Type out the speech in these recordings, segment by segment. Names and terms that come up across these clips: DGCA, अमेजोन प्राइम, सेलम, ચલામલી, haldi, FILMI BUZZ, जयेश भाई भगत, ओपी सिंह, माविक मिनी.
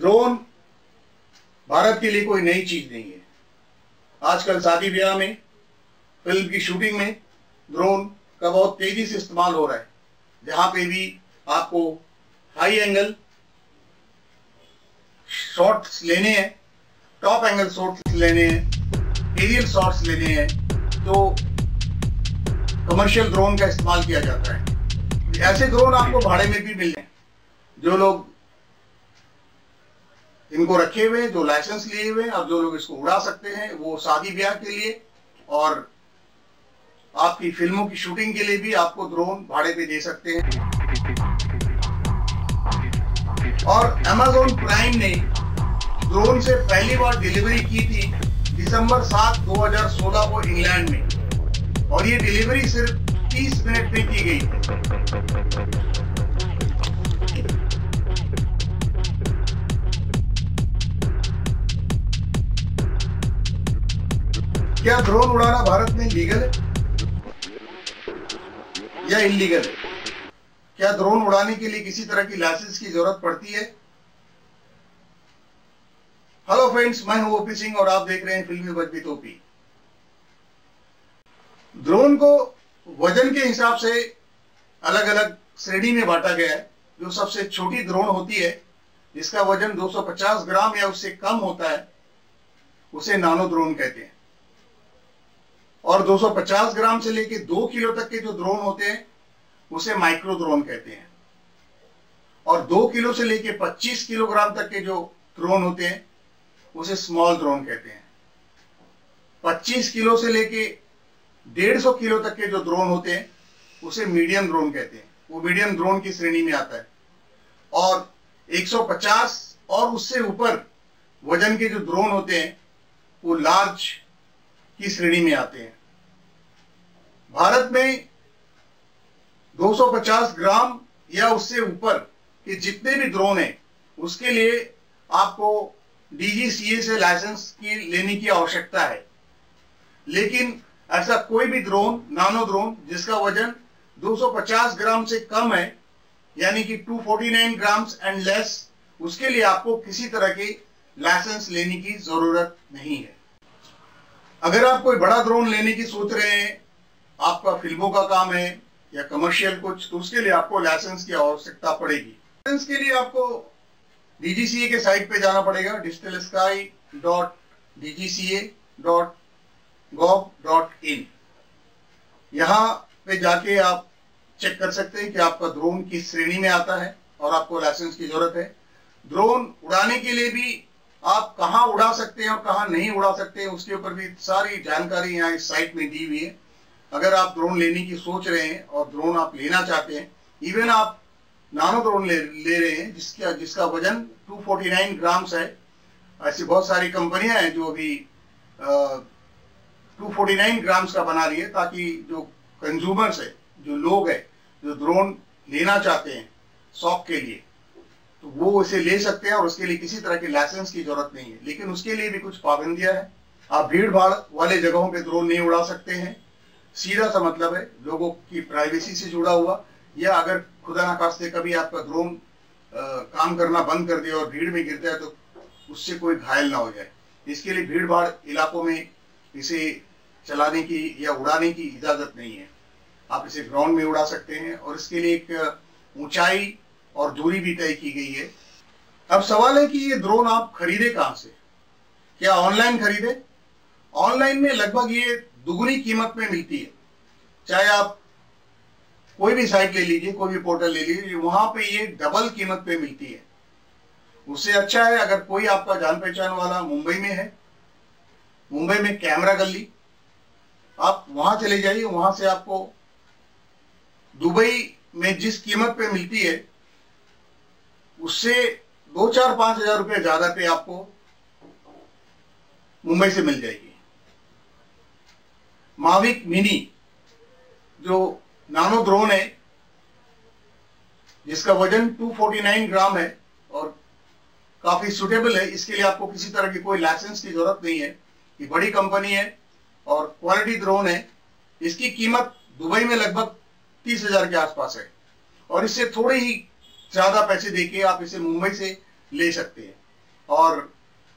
Drone Bharat के लिए कोई नई चीज नहीं है। आजकल शादी ब्याह में, फिल्म की शूटिंग में ड्रोन का बहुत तेजी से इस्तेमाल हो रहा है, जहां पे भी आपको हाई एंगल शॉट्स लेने हैं, टॉप एंगल शॉट्स लेने हैं, एरियल शॉट्स लेने हैं, तो कमर्शियल ड्रोन का इस्तेमाल किया जाता है। ऐसे ड्रोन आपको भाड़े में भी मिलने हैं। जो लोग इनको रखे हुए, जो लाइसेंस लिए हुए और जो लोग इसको उड़ा सकते हैं, वो शादी ब्याह के लिए और आपकी फिल्मों की शूटिंग के लिए भी आपको ड्रोन भाड़े पे दे सकते हैं। और अमेजोन प्राइम ने ड्रोन से पहली बार डिलीवरी की थी दिसंबर 7, 2016 को इंग्लैंड में, और ये डिलीवरी सिर्फ 30 मिनट में की गई। क्या ड्रोन उड़ाना भारत में लीगल है या इलीगल है? क्या ड्रोन उड़ाने के लिए किसी तरह की लाइसेंस की जरूरत पड़ती है? हेलो फ्रेंड्स, मैं हूं ओपी सिंह और आप देख रहे हैं फिल्मी बजबित ओपी। ड्रोन को वजन के हिसाब से अलग अलग श्रेणी में बांटा गया है। जो सबसे छोटी ड्रोन होती है, जिसका वजन 250 ग्राम या उससे कम होता है, उसे नानो ड्रोन कहते हैं। और 250 ग्राम से लेके 2 किलो तक के जो ड्रोन होते हैं, उसे माइक्रो ड्रोन कहते हैं। और 2 किलो से लेके 25 किलोग्राम तक के जो ड्रोन होते हैं, उसे स्मॉल ड्रोन कहते हैं। 25 किलो से लेके 150 किलो तक के जो ड्रोन होते हैं, उसे मीडियम ड्रोन कहते हैं। वो मीडियम ड्रोन की श्रेणी में आता है। और 150 और उससे ऊपर वजन के जो ड्रोन होते हैं, वो लार्ज की श्रेणी में आते हैं। भारत में 250 ग्राम या उससे ऊपर के जितने भी ड्रोन हैं, उसके लिए आपको DGCA से लाइसेंस की लेने की आवश्यकता है। लेकिन ऐसा कोई भी ड्रोन, नानो ड्रोन, जिसका वजन 250 ग्राम से कम है, यानी कि 249 ग्राम्स एंड लेस, उसके लिए आपको किसी तरह की लाइसेंस लेने की जरूरत नहीं है। अगर आप कोई बड़ा ड्रोन लेने की सोच रहे हैं, आपका फिल्मों का काम है या कमर्शियल कुछ, तो उसके लिए आपको लाइसेंस की आवश्यकता पड़ेगी। लाइसेंस के लिए आपको DGCA के साइट पे जाना पड़ेगा, digitalskai.dgca.gov.in। यहाँ पे जाके आप चेक कर सकते हैं कि आपका ड्रोन किस श्रेणी में आता है और आपको लाइसेंस की जरूरत है। ड्रोन उड़ाने के लिए भी आप कहाँ उड़ा सकते हैं और कहाँ नहीं उड़ा सकते हैं, उसके ऊपर भी सारी जानकारी यहाँ इस साइट में दी हुई है। अगर आप ड्रोन लेने की सोच रहे हैं और ड्रोन आप लेना चाहते हैं, इवन आप नानो ड्रोन ले रहे हैं जिसका वजन 249 ग्राम्स है, ऐसी बहुत सारी कंपनियां हैं जो अभी 249 ग्राम्स का बना रही है, ताकि जो कंज्यूमर्स है, जो लोग हैं, जो ड्रोन लेना चाहते हैं शौक के लिए, तो वो इसे ले सकते हैं और उसके लिए किसी तरह के लाइसेंस की जरूरत नहीं है। लेकिन उसके लिए भी कुछ पाबंदियां हैं। आप भीड़ भाड़ वाले जगहों पे ड्रोन नहीं उड़ा सकते हैं, सीधा सा मतलब है लोगों की प्राइवेसी से जुड़ा हुआ। या अगर खुदा ना खास्ते कभी आपका ड्रोन काम करना बंद कर दे और भीड़ में गिरता है, तो उससे कोई घायल ना हो जाए, इसके लिए भीड़ भाड़ इलाकों में इसे चलाने की या उड़ाने की इजाज़त नहीं है। आप इसे ग्राउंड में उड़ा सकते हैं और इसके लिए एक ऊँचाई और दूरी भी तय की गई है। अब सवाल है कि ये ड्रोन आप खरीदे कहाँ से? क्या ऑनलाइन खरीदे? ऑनलाइन में लगभग ये दुगुनी कीमत में मिलती है। चाहे आप कोई भी साइट ले लीजिए, कोई भी पोर्टल ले लीजिए, वहां पे ये डबल कीमत पे मिलती है। उससे अच्छा है अगर कोई आपका जान पहचान वाला मुंबई में है, मुंबई में कैमरा गली, आप वहां चले जाइए। वहां से आपको दुबई में जिस कीमत पे मिलती है, उससे 2-4-5 हज़ार रुपये ज़्यादा पे आपको मुंबई से मिल जाएगी। माविक मिनी जो नानो ड्रोन है, जिसका वजन 249 ग्राम है और काफ़ी सूटेबल है, इसके लिए आपको किसी तरह की कोई लाइसेंस की ज़रूरत नहीं है। ये बड़ी कंपनी है और क्वालिटी ड्रोन है। इसकी कीमत दुबई में लगभग 30 हज़ार के आसपास है और इससे थोड़ी ही ज़्यादा पैसे देके आप इसे मुंबई से ले सकते हैं। और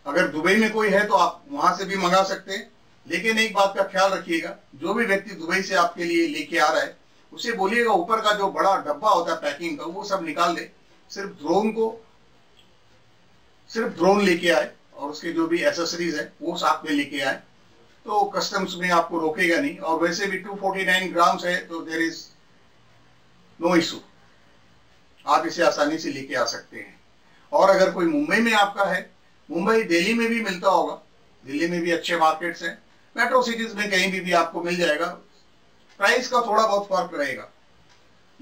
अगर दुबई में कोई है तो आप वहां से भी मंगा सकते हैं। लेकिन एक बात का ख्याल रखिएगा, जो भी व्यक्ति दुबई से आपके लिए लेके आ रहा है उसे बोलिएगा ऊपर का जो बड़ा डब्बा होता है पैकिंग का वो सब निकाल दे, सिर्फ ड्रोन लेके आए और उसके जो भी एसेसरीज है वो साथ में लेके आए, तो कस्टम्स में आपको रोकेगा नहीं। और वैसे भी 249 ग्राम्स है तो देयर इज नो इशू, आप इसे आसानी से लेके आ सकते हैं। और अगर कोई मुंबई में आपका है, मुंबई दिल्ली में भी मिलता होगा, दिल्ली में भी अच्छे मार्केट्स हैं, मेट्रो सिटीज में कहीं भी आपको मिल जाएगा। प्राइस का थोड़ा बहुत फर्क रहेगा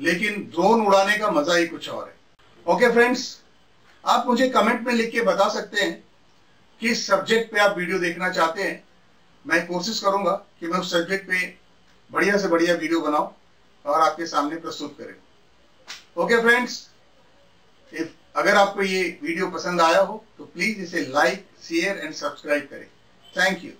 लेकिन ड्रोन उड़ाने का मजा ही कुछ और है। ओके फ्रेंड्स, आप मुझे कमेंट में लिख के बता सकते हैं किस सब्जेक्ट पे आप वीडियो देखना चाहते हैं। मैं कोशिश करूंगा कि मैं उस सब्जेक्ट पे बढ़िया से बढ़िया वीडियो बनाऊं और आपके सामने प्रस्तुत करें। ओके फ्रेंड्स, अगर आपको ये वीडियो पसंद आया हो तो प्लीज इसे लाइक, शेयर एंड सब्सक्राइब करें। Thank you.